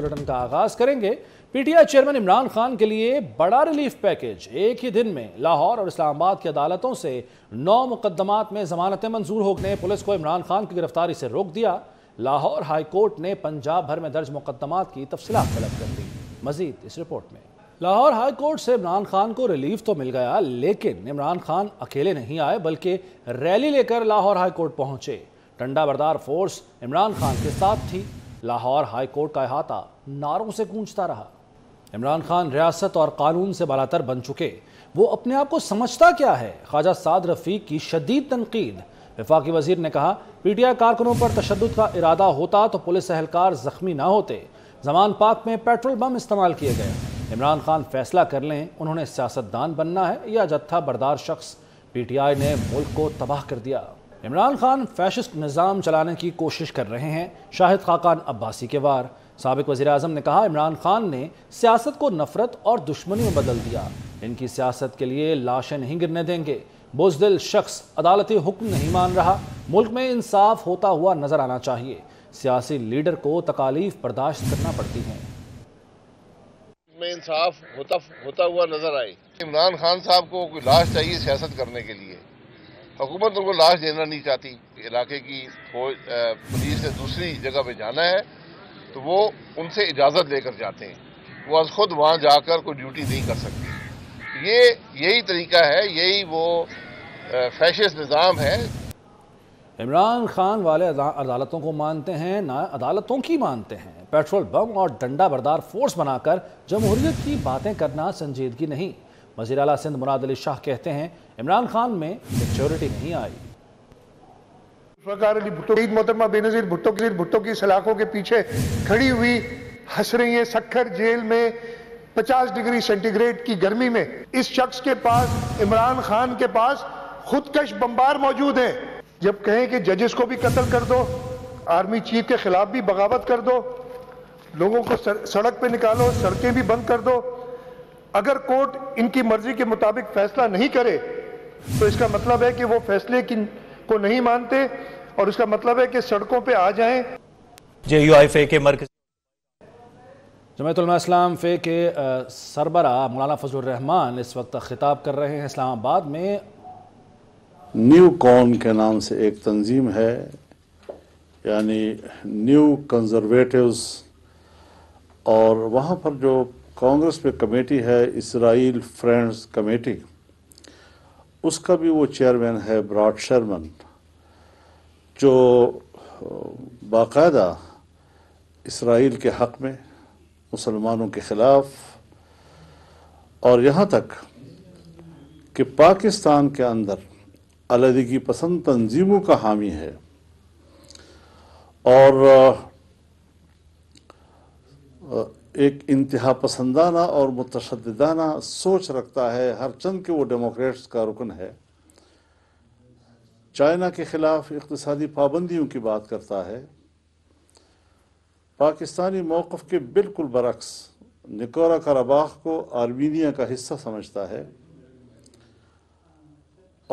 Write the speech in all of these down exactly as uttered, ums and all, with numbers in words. Bulletin का आगाज करेंगे। पीटीआई चेयरमैन इमरान खान के लिए बड़ा रिलीफ पैकेज। एक ही दिन में लाहौर और इस्लामाबाद की अदालतों से नौ मुकदमात में जमानतें मंजूर होने पुलिस को इमरान खान की गिरफ्तारी से रोक दिया। लाहौर हाई कोर्ट ने पंजाब भर में दर्ज मुकदमात की तफसीलात तलब कर दी। मजीद इस रिपोर्ट में। लाहौर हाई कोर्ट से इमरान खान को रिलीफ तो मिल गया, लेकिन इमरान खान अकेले नहीं आए बल्कि रैली लेकर लाहौर हाई कोर्ट पहुंचे। डंडा बरदार फोर्स इमरान खान के साथ थी। लाहौर हाई कोर्ट का अहाता नारों से गूंजता रहा। इमरान खान रियासत और कानून से बालातर बन चुके। वो अपने आप को समझता क्या है? ख्वाजा साद रफीक की शदीद तनकीद। वफाकी वजीर ने कहा, पीटीआई कारकुनों पर तशद्दुद का इरादा होता तो पुलिस एहलकार जख्मी ना होते। जमान पार्क में पेट्रोल बम इस्तेमाल किए गए। इमरान खान फैसला कर लें, उन्होंने सियासतदान बनना है या जत्था बरदार शख्स। पीटीआई ने मुल्क को तबाह कर दिया। इमरान खान फैशिस्ट निज़ाम चलाने की कोशिश कर रहे हैं। शाहिद खाकान अब्बासी के वार। साबिक वज़ीर आज़म ने कहा, इमरान खान ने सियासत को नफरत और दुश्मनी में बदल दिया। इनकी सियासत के लिए लाशें नहीं गिरने देंगे। बुज़दिल शख्स अदालती हुक्म नहीं मान रहा। मुल्क में इंसाफ होता हुआ नजर आना चाहिए। सियासी लीडर को तकालीफ बर्दाश्त करना पड़ती है। में इंसाफ होता होता हुआ नजर आए। इमरान खान साहब को कोई लाश चाहिए सियासत करने के लिए। हुकूमत उनको लाश देना नहीं चाहती। इलाके की फौज पुलिस से दूसरी जगह पे जाना है तो वो उनसे इजाज़त लेकर जाते हैं। वो आज खुद वहाँ जाकर कोई ड्यूटी नहीं कर सकती। ये यही तरीका है, यही वो फैशिस्ट निज़ाम है। इमरान खान वाले अदालतों को मानते हैं ना अदालतों की मानते हैं। पेट्रोल बम और डंडा बरदार फोर्स बनाकर जमहूरियत की बातें करना संजीदगी नहीं। वज़ीर आला सिंध मुराद अली शाह कहते हैं, इमरान खान में मेच्योरिटी नहीं आई। सरकार मोहतरमा बेनज़ीर भुट्टो की भुट्टो की सलाखों के पीछे खड़ी हुई हंस रही है। सक्खर जेल में पचास डिग्री सेंटीग्रेड की गर्मी में इस शख्स के पास, इमरान खान के पास खुदकश बम्बार मौजूद है। जब कहें कि जजेस को भी कत्ल कर दो, आर्मी चीफ के खिलाफ भी बगावत कर दो, लोगों को सड़क पे निकालो, सड़कें भी बंद कर दो, अगर कोर्ट इनकी मर्जी के मुताबिक फैसला नहीं करे तो इसका मतलब है कि वो फैसले की को नहीं मानते और इसका मतलब है कि सड़कों पे आ जाएं। जे यू आई एफ ए के मरकज जमीयत उलेमा इस्लाम फे के सरबरा मौलाना फजल रहमान इस वक्त खिताब कर रहे हैं। इस्लामाबाद में न्यू कॉन के नाम से एक तंजीम है, यानी न्यू कंजरवेटिव्स, और वहाँ पर जो कांग्रेस पे कमेटी है, इसराइल फ्रेंड्स कमेटी, उसका भी वो चेयरमैन है ब्रॉड शर्मन, जो बाकायदा इसराइल के हक में, मुसलमानों के ख़िलाफ़, और यहाँ तक कि पाकिस्तान के अंदर अलहदगी पसंद तंजीमों का हामी है। और एक इंतहा पसंदाना और मुतशद्दिदाना सोच रखता है, हर चंद के वो डेमोक्रेट्स का रुकन है। चाइना के ख़िलाफ़ इक़्तिसादी पाबंदियों की बात करता है। पाकिस्तानी मौक़िफ़ के बिल्कुल बरक्स निकोरा कराबाख को आर्मीनिया का हिस्सा समझता है।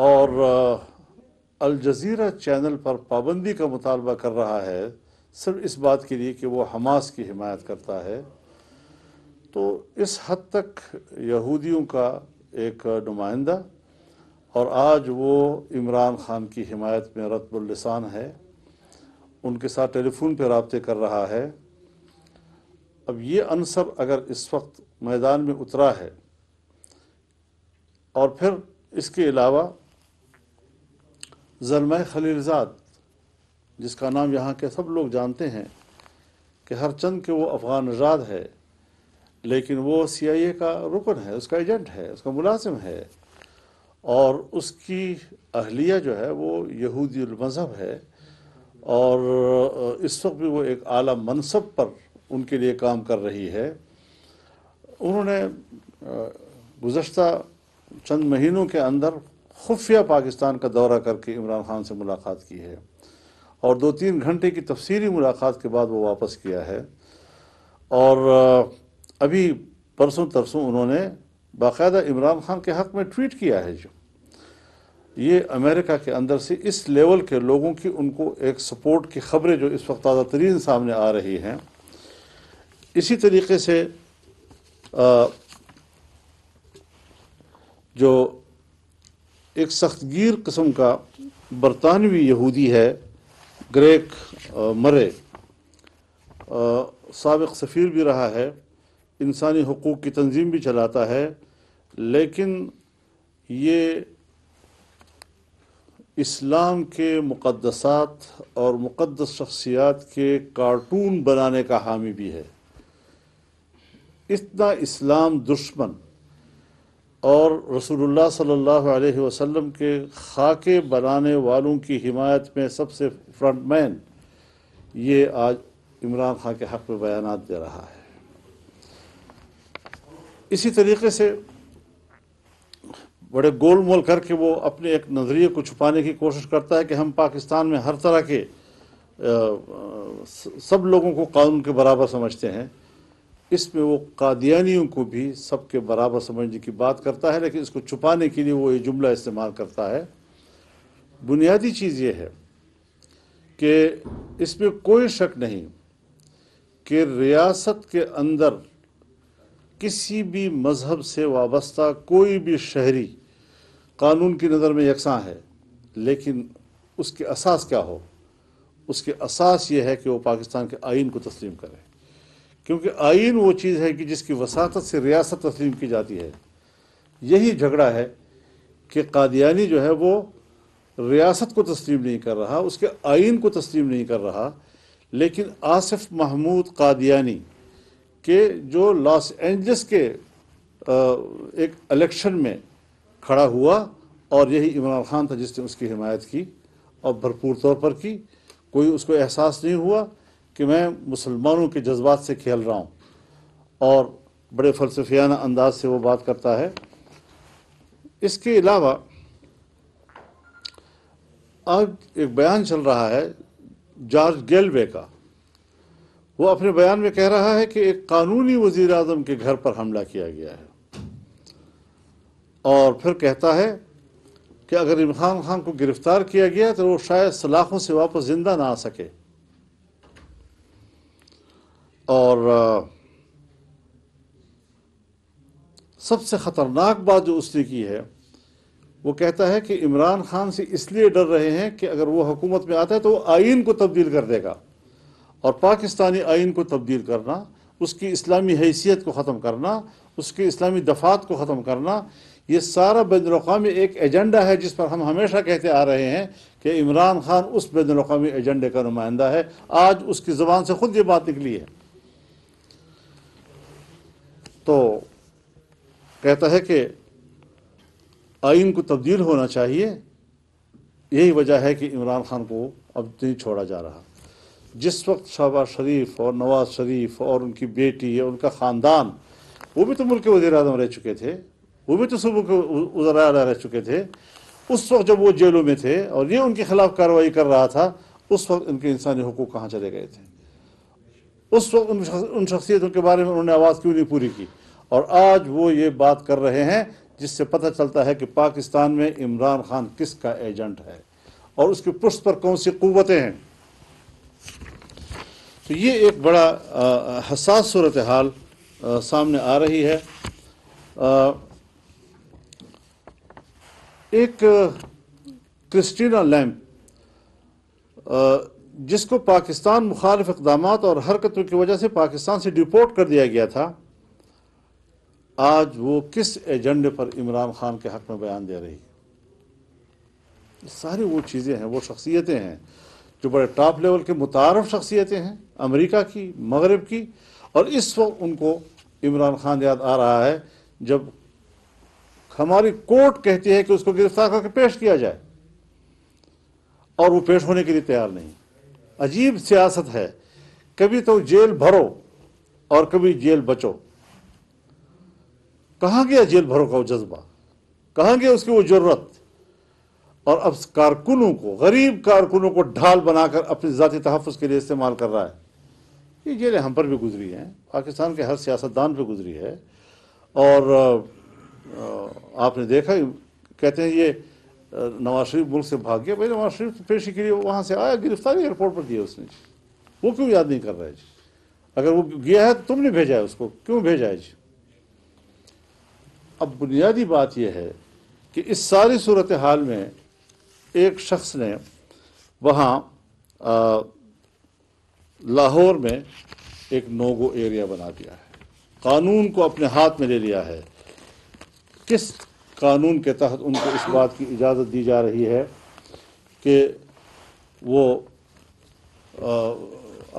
और अल जज़ीरा चैनल पर पाबंदी का मुतालबा कर रहा है सिर्फ इस बात के लिए कि वो हमास की हिमायत करता है। तो इस हद तक यहूदियों का एक नुमाइंदा, और आज वो इमरान खान की हिमायत में रत्बुल लिसान है, उनके साथ टेलीफोन पर राब्ते कर रहा है। अब ये अनसर अगर इस वक्त मैदान में उतरा है, और फिर इसके अलावा ज़लमे खलीलजाद, जिसका नाम यहाँ के सब लोग जानते हैं कि हर चंद के वो अफ़गान नजाद है, लेकिन वो सी आई ए का रुकन है, उसका एजेंट है, उसका मुलाजिम है, और उसकी अहलिया जो है वो यहूदी मज़हब है, और इस वक्त भी वो एक आला मनसब पर उनके लिए काम कर रही है। उन्होंने गुज़श्ता चंद महीनों के अंदर खुफिया पाकिस्तान का दौरा करके इमरान खान से मुलाकात की है, और दो तीन घंटे की तफसीली मुलाकात के बाद वो वापस किया है। और अभी परसों तरसों उन्होंने बाकायदा इमरान खान के हक़ में ट्वीट किया है। जो ये अमेरिका के अंदर से इस लेवल के लोगों की उनको एक सपोर्ट की खबरें जो इस वक्त ताज़ा तरीन सामने आ रही हैं, इसी तरीके से आ, जो एक सख्तगीर किस्म का बरतानवी यहूदी है ग्रेक आ, मरे साबिक़ सफ़ीर भी रहा है, इंसानी हकूक़ की तंजीम भी चलाता है, लेकिन ये इस्लाम के मुक़द्दसात और मुक़द्दस शख्सियात के कार्टून बनाने का हामी भी है। इतना इस्लाम दुश्मन और रसूलुल्लाह सल्लल्लाहु अलैहि वसल्लम के खाके बनाने वालों की हिमायत में सबसे फ्रंटमैन ये आज इमरान खान के हक़ में बयानात दे रहा है। इसी तरीके से बड़े गोलमोल करके वो अपने एक नज़रिए को छुपाने की कोशिश करता है कि हम पाकिस्तान में हर तरह के सब लोगों को कानून के बराबर समझते हैं। इसमें वो कादियानियों को भी सब के बराबर समझने की बात करता है, लेकिन इसको छुपाने के लिए वो ये जुमला इस्तेमाल करता है। बुनियादी चीज़ ये है कि इसमें कोई शक नहीं कि रियासत के अंदर किसी भी मज़हब से वाबस्ता कोई भी शहरी कानून की नज़र में यकसां है, लेकिन उसके असास क्या हो? उसके असास ये है कि वो पाकिस्तान के आइन को तस्लीम करे, क्योंकि आइन वो चीज़ है कि जिसकी वसातत से रियासत तस्लीम की जाती है। यही झगड़ा है कि कादियानी जो है वो रियासत को तस्लीम नहीं कर रहा, उसके आइन को तस्लीम नहीं कर रहा, लेकिन आसिफ़ महमूद कादियानी के जो लॉस एंजल्स के एक इलेक्शन में खड़ा हुआ और यही इमरान खान था जिसने उसकी हिमायत की और भरपूर तौर पर की। कोई उसको एहसास नहीं हुआ कि मैं मुसलमानों के जज्बात से खेल रहा हूँ, और बड़े फ़लसफियाना अंदाज से वो बात करता है। इसके अलावा आज एक बयान चल रहा है जॉर्ज गेलवे का, वो अपने बयान में कह रहा है कि एक कानूनी वज़ीर आज़म के घर पर हमला किया गया है, और फिर कहता है कि अगर इमरान खान को गिरफ्तार किया गया तो वो शायद सलाखों से वापस ज़िंदा ना आ सके। और सबसे ख़तरनाक बात जो उसने की है, वो कहता है कि इमरान खान से इसलिए डर रहे हैं कि अगर वो हुकूमत में आता है तो वो आइन को तब्दील कर देगा, और पाकिस्तानी आइन को तब्दील करना, उसकी इस्लामी हैसियत को ख़त्म करना, उसके इस्लामी दफात को ख़त्म करना, ये सारा बैनुल अक़वामी एक एजेंडा है जिस पर हम हमेशा कहते आ रहे हैं कि इमरान खान उस बैनुल अक़वामी एजेंडे का नुमाइंदा है। आज उसकी ज़बान से ख़ुद ये बात निकली है। तो कहता है कि आइन को तब्दील होना चाहिए, यही वजह है कि इमरान खान को अब नहीं छोड़ा जा रहा। जिस वक्त शहबाज़ शरीफ और नवाज़ शरीफ और उनकी बेटी और उनका ख़ानदान, वो भी तो मुल्क के वज़ीर आज़म रह चुके थे, वो भी तो सूबों के वज़ीर आला रह चुके थे, उस वक्त जब वो जेलों में थे और ये उनके ख़िलाफ़ कार्रवाई कर रहा था, उस वक्त उनके इंसानी हकूक़ कहाँ चले गए थे? उस वक्त उन, शख, उन शख्सियतों के बारे में उन्होंने आवाज़ क्यों नहीं पूरी की? और आज वो ये बात कर रहे हैं, जिससे पता चलता है कि पाकिस्तान में इमरान खान किसका एजेंट है और उसकी पुष्ट पर कौन सी क़ुव्वतें हैं। तो ये एक बड़ा हसास सूरत हाल सामने आ रही है। आ, एक क्रिस्टीना लेम्प, जिसको पाकिस्तान मुखालिफ इक़दामात और हरकतों की वजह से पाकिस्तान से डिपोर्ट कर दिया गया था, आज वो किस एजेंडे पर इमरान खान के हक़ में बयान दे रही है। सारी वो चीज़ें हैं, वो शख्सियतें हैं जो बड़े टॉप लेवल के मुतारफ़ शख्सियतें हैं अमेरिका की, मगरब की, और इस वक्त उनको इमरान खान याद आ रहा है जब हमारी कोर्ट कहती है कि उसको गिरफ्तार करके पेश किया जाए और वो पेश होने के लिए तैयार नहीं। अजीब सियासत है, कभी तो जेल भरो और कभी जेल बचो। कहाँ गया जेल भरो का वो जज्बा? कहाँ गया उसकी वो ज़रूरत? और अब कारकुनों को, गरीब कारकुनों को ढाल बनाकर अपने ज़ाती तहफ़्फ़ुज़ के लिए इस्तेमाल कर रहा है। ये जेलें हम पर भी गुजरी हैं, पाकिस्तान के हर सियासतदान पर गुजरी है। और आपने देखा, कहते हैं ये नवाज़ शरीफ मुल्क से भाग गया। भाई नवाज़ शरीफ पेशी के लिए वहाँ से आया, गिरफ्तारी एयरपोर्ट पर दी है उसने, वो क्यों याद नहीं कर रहे? अगर वो गया है तो तुमने भेजा है उसको, क्यों भेजा है जी? अब बुनियादी बात यह है कि इस सारी सूरत हाल में एक शख्स ने वहाँ लाहौर में एक नोगो एरिया बना दिया है, कानून को अपने हाथ में ले लिया है। किस कानून के तहत उनको इस बात की इजाज़त दी जा रही है कि वो आ,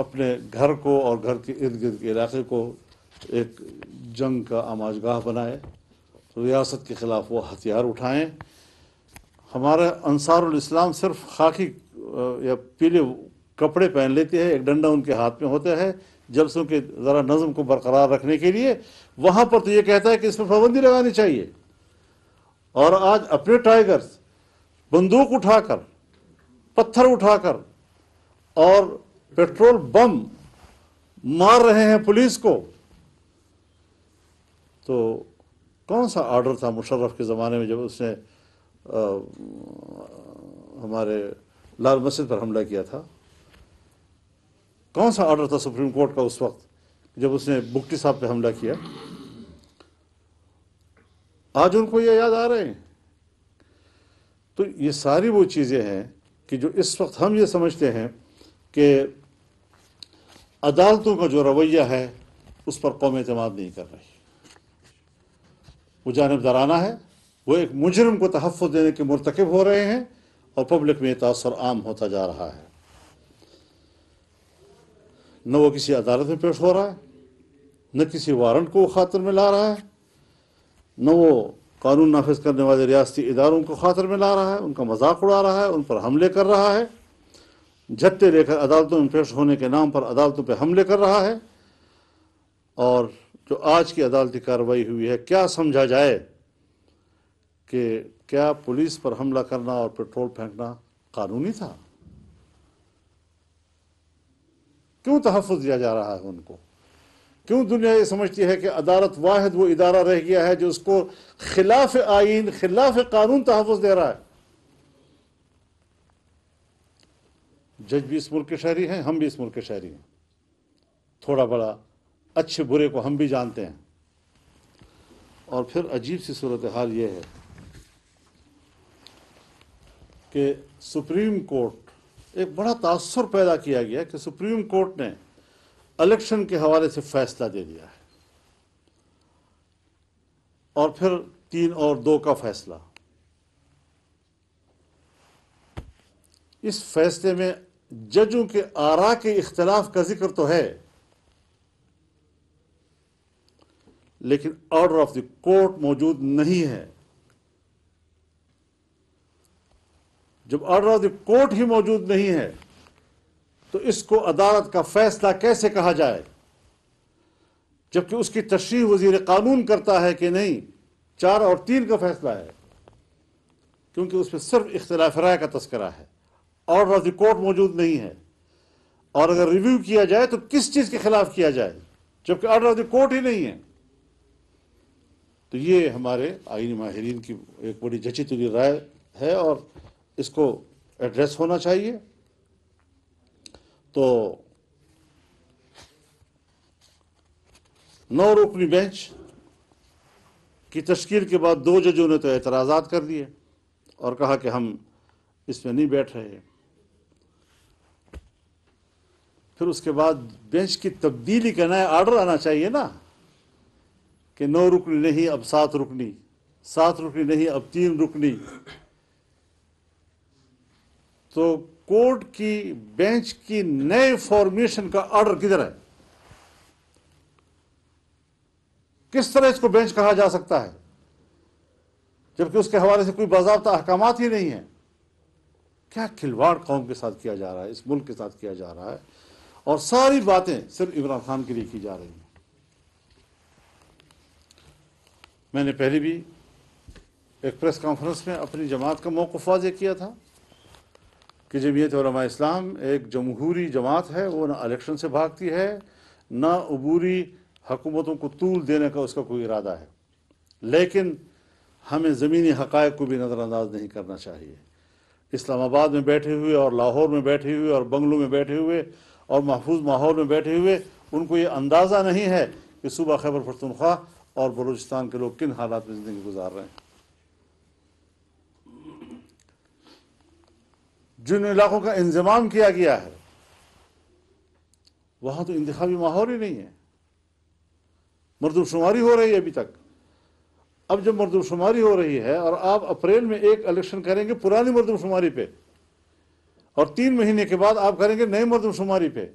अपने घर को और घर के इर्द गिर्द के इलाके को एक जंग का आमाजगाह बनाए, रियासत के ख़िलाफ़ वो हथियार उठाएं। हमारा अंसारुल इस्लाम सिर्फ खाकी या पीले कपड़े पहन लेते हैं, एक डंडा उनके हाथ में होता है जलसों के ज़रा नज़म को बरकरार रखने के लिए। वहाँ पर तो ये कहता है कि इस पर पाबंदी लगानी चाहिए, और आज अपने टाइगर्स बंदूक उठाकर, पत्थर उठाकर और पेट्रोल बम मार रहे हैं पुलिस को। तो कौन सा आर्डर था मुशर्रफ के ज़माने में जब उसने आ, हमारे लाल मस्जिद पर हमला किया था? कौन सा आर्डर था सुप्रीम कोर्ट का उस वक्त जब उसने बुक्टी साहब पे हमला किया? आज उनको ये याद आ रहे हैं। तो ये सारी वो चीज़ें हैं कि जो इस वक्त हम ये समझते हैं कि अदालतों का जो रवैया है उस पर कौम एतमाद नहीं कर रही, वो जानबदाराना है, वो एक मुजरिम को तहफ़्फ़ुज़ देने के मुर्तकिब हो रहे हैं और पब्लिक में तासर आम होता जा रहा है। न वो किसी अदालत में पेश हो रहा है, न किसी वारंट को खातर में ला रहा है, न वो कानून नाफिज करने वाले रियासती इदारों को खातर में ला रहा है, उनका मजाक उड़ा रहा है, उन पर हमले कर रहा है, झट्टे लेकर अदालतों में पेश होने के नाम पर अदालतों पर हमले कर रहा है। और जो आज की अदालती कार्रवाई हुई है, क्या समझा जाए कि क्या पुलिस पर हमला करना और पेट्रोल फेंकना कानूनी था? क्यों तहफ़्फ़ुज़ दिया जा रहा है उनको? क्यों दुनिया ये समझती है कि अदालत वाहिद वो इदारा रह गया है जो उसको खिलाफ आइन, खिलाफ कानून तहफ़्फ़ुज़ दे रहा है? जज भी इस मुल्क के शहरी हैं, हम भी इस मुल्क के शहरी हैं, थोड़ा बड़ा अच्छे बुरे को हम भी जानते हैं। और फिर अजीब सी सूरत हाल ये है कि सुप्रीम कोर्ट, एक बड़ा तासुर पैदा किया गया कि सुप्रीम कोर्ट ने इलेक्शन के हवाले से फैसला दे दिया है और फिर तीन और दो का फैसला। इस फैसले में जजों के आरा के इख्तलाफ का जिक्र तो है, लेकिन ऑर्डर ऑफ द कोर्ट मौजूद नहीं है। जब ऑर्डर ऑफ द कोर्ट ही मौजूद नहीं है तो इसको अदालत का फैसला कैसे कहा जाए, जबकि उसकी तशरीह वजीर कानून करता है कि नहीं, चार और तीन का फैसला है, क्योंकि उसमें सिर्फ इख्तिलाफ राय का तस्करा है, ऑर्डर ऑफ द कोर्ट मौजूद नहीं है। और अगर रिव्यू किया जाए तो किस चीज़ के खिलाफ किया जाए जबकि ऑर्डर ऑफ द कोर्ट ही नहीं है। तो ये हमारे आईनी माहिरीन की एक बड़ी जची तुली राय है और इसको एड्रेस होना चाहिए। तो नौ रुकनी बेंच की तश्कील के बाद दो जजों ने तो एतराज़ात कर दिए और कहा कि हम इसमें नहीं बैठ रहे। फिर उसके बाद बेंच की तब्दीली का नया आर्डर आना चाहिए ना कि नौ रुकनी नहीं अब सात रुकनी, सात रुकनी नहीं अब तीन रुकनी। तो कोर्ट की बेंच की नए फॉर्मेशन का ऑर्डर किधर है? किस तरह इसको बेंच कहा जा सकता है जबकि उसके हवाले से कोई बाज़ाब्ता अहकामात ही नहीं है? क्या खिलवाड़ कौम के साथ किया जा रहा है, इस मुल्क के साथ किया जा रहा है, और सारी बातें सिर्फ इमरान खान के लिए की जा रही हैं। मैंने पहले भी एक प्रेस कॉन्फ्रेंस में अपनी जमात का मौक़िफ़ वाज़ेह किया था कि जमीयत उलेमा इस्लाम एक जमहूरी जमात है, वो ना इलेक्शन से भागती है, ना अबूरी हकूमतों को तूल देने का उसका कोई इरादा है, लेकिन हमें ज़मीनी हक़ायक़ को भी नज़रअंदाज नहीं करना चाहिए। इस्लामाबाद में बैठे हुए और लाहौर में बैठे हुए और बंगलों में बैठे हुए और महफूज माहौल में बैठे हुए उनको ये अंदाज़ा नहीं है कि सूबा खैबर पख्तूनख्वा और बलूचिस्तान के लोग किन हालात में ज़िंदगी गुजार रहे हैं। जिन इलाकों का इंजमाम किया गया है वहाँ तो इंतखाबी माहौल ही नहीं है, मरदमशुमारी हो रही है अभी तक। अब जब मरदमशुमारी हो रही है और आप अप्रैल में एक इलेक्शन करेंगे पुरानी मरदमशुमारी पे और तीन महीने के बाद आप करेंगे नए मरदमशुमारी पे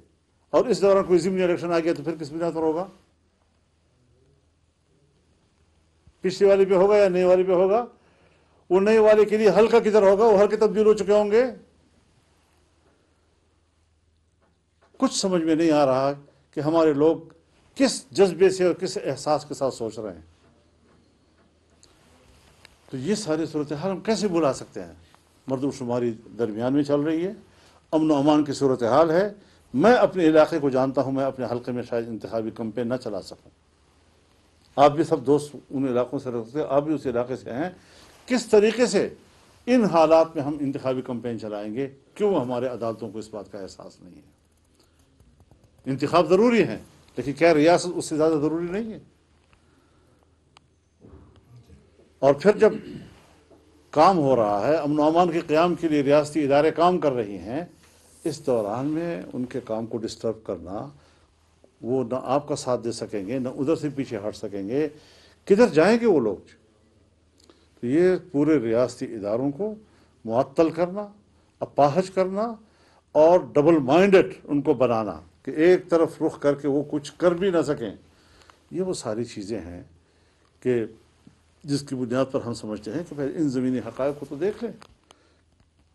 और इस दौरान कोई ज़िमनी इलेक्शन आ गया तो फिर किस बिना पर होगा? पिछली वाली पे होगा या नई वाली पे होगा? वो नए वाले के लिए हल्का किधर होगा? वो हल्के तब्दील हो चुके होंगे। कुछ समझ में नहीं आ रहा कि हमारे लोग किस जज्बे से और किस एहसास के साथ सोच रहे हैं। तो ये सारी सूरत हाल हम कैसे बुला सकते हैं? मर्दमशुमारी दरमियान में चल रही है, अमन व अमान की सूरत हाल है। मैं अपने इलाके को जानता हूँ, मैं अपने हल्के में शायद इंतखाबी कैंपेन ना चला सकूँ। आप भी सब दोस्त उन इलाकों से रखते हैं, आप भी उस इलाके से हैं। किस तरीके से इन हालात में हम इंतखाबी कैंपेन चलाएंगे? क्यों हमारे अदालतों को इस बात का एहसास नहीं है? इंतखाब ज़रूरी है, लेकिन क्या रियासत उससे ज़्यादा ज़रूरी नहीं है? और फिर जब काम हो रहा है, अमन अमान के क़याम के लिए रियासती इदारे काम कर रही हैं, इस दौरान में उनके काम को डिस्टर्ब करना, वो ना आपका साथ दे सकेंगे ना उधर से पीछे हट सकेंगे। किधर जाएंगे वो लोग? तो ये पूरे रियासती इदारों को मुअत्तल करना, अपाहज करना और डबल माइंडेड उनको बनाना कि एक तरफ रुख करके वो कुछ कर भी ना सकें। ये वो सारी चीज़ें हैं कि जिसकी बुनियाद पर हम समझते हैं कि भाई इन ज़मीनी हक़ायक़ को तो देख लें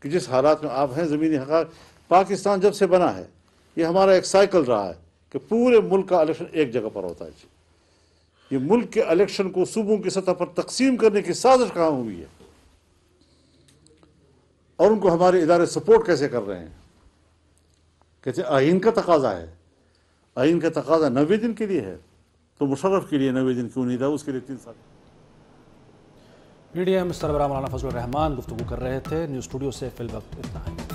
कि जिस हालात में आप हैं ज़मीनी हक़ायक़। पाकिस्तान जब से बना है ये हमारा एक साइकिल रहा है कि पूरे मुल्क का इलेक्शन एक जगह पर होता है। ये मुल्क के इलेक्शन को सूबों की सतह पर तकसीम करने की साजिश कहाँ हुई है और उनको हमारे इदारे सपोर्ट कैसे कर रहे हैं? कहते हैं आइन का तकाजा है। आइन का तकाजा नब्बे दिन के लिए है, तो मुशर्रफ के लिए नब्बे दिन की उम्मीद है, उसके लिए तीन साल। पीडीएम सरबराह मौलाना फजल रहमान गुफ्तगू कर रहे थे। न्यूज़ स्टूडियो से फिल वक्त इतना है।